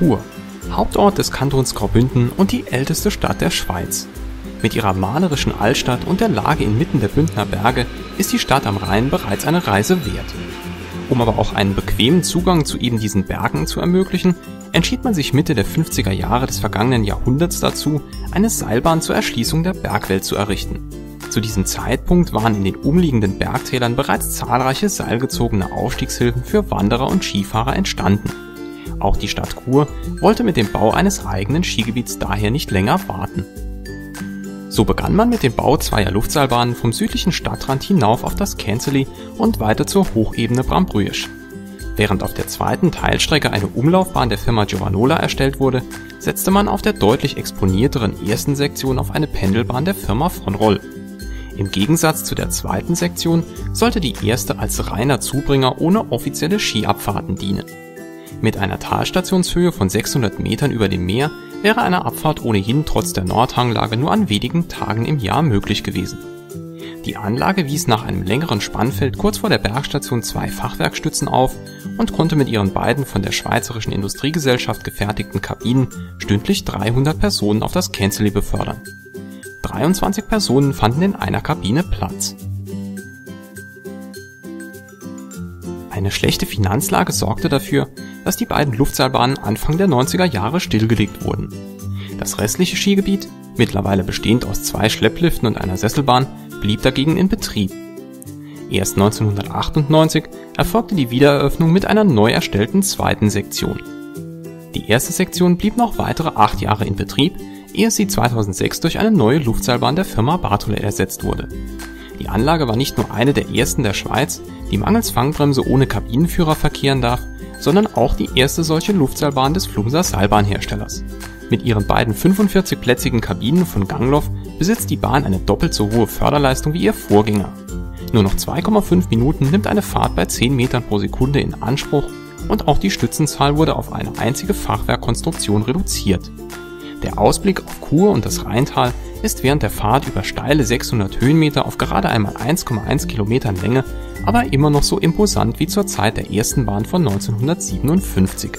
Chur, Hauptort des Kantons Graubünden und die älteste Stadt der Schweiz. Mit ihrer malerischen Altstadt und der Lage inmitten der Bündner Berge ist die Stadt am Rhein bereits eine Reise wert. Um aber auch einen bequemen Zugang zu eben diesen Bergen zu ermöglichen, entschied man sich Mitte der 50er Jahre des vergangenen Jahrhunderts dazu, eine Seilbahn zur Erschließung der Bergwelt zu errichten. Zu diesem Zeitpunkt waren in den umliegenden Bergtälern bereits zahlreiche seilgezogene Aufstiegshilfen für Wanderer und Skifahrer entstanden. Auch die Stadt Chur wollte mit dem Bau eines eigenen Skigebiets daher nicht länger warten. So begann man mit dem Bau zweier Luftseilbahnen vom südlichen Stadtrand hinauf auf das Känzeli und weiter zur Hochebene Brambrüesch. Während auf der zweiten Teilstrecke eine Umlaufbahn der Firma Giovanola erstellt wurde, setzte man auf der deutlich exponierteren ersten Sektion auf eine Pendelbahn der Firma Von Roll. Im Gegensatz zu der zweiten Sektion sollte die erste als reiner Zubringer ohne offizielle Skiabfahrten dienen. Mit einer Talstationshöhe von 600 Metern über dem Meer wäre eine Abfahrt ohnehin trotz der Nordhanglage nur an wenigen Tagen im Jahr möglich gewesen. Die Anlage wies nach einem längeren Spannfeld kurz vor der Bergstation zwei Fachwerkstützen auf und konnte mit ihren beiden von der Schweizerischen Industriegesellschaft gefertigten Kabinen stündlich 300 Personen auf das Känzeli befördern. 23 Personen fanden in einer Kabine Platz. Eine schlechte Finanzlage sorgte dafür, dass die beiden Luftseilbahnen Anfang der 90er Jahre stillgelegt wurden. Das restliche Skigebiet, mittlerweile bestehend aus zwei Schleppliften und einer Sesselbahn, blieb dagegen in Betrieb. Erst 1998 erfolgte die Wiedereröffnung mit einer neu erstellten zweiten Sektion. Die erste Sektion blieb noch weitere 8 Jahre in Betrieb, ehe sie 2006 durch eine neue Luftseilbahn der Firma Bartholet ersetzt wurde. Die Anlage war nicht nur eine der ersten der Schweiz, die mangels Fangbremse ohne Kabinenführer verkehren darf, sondern auch die erste solche Luftseilbahn des Flumser Seilbahnherstellers. Mit ihren beiden 45-plätzigen Kabinen von Gangloff besitzt die Bahn eine doppelt so hohe Förderleistung wie ihr Vorgänger. Nur noch 2,5 Minuten nimmt eine Fahrt bei 10 Metern pro Sekunde in Anspruch und auch die Stützenzahl wurde auf eine einzige Fachwerkkonstruktion reduziert. Der Ausblick auf Chur und das Rheintal ist während der Fahrt über steile 600 Höhenmeter auf gerade einmal 1,1 Kilometern Länge, aber immer noch so imposant wie zur Zeit der ersten Bahn von 1957.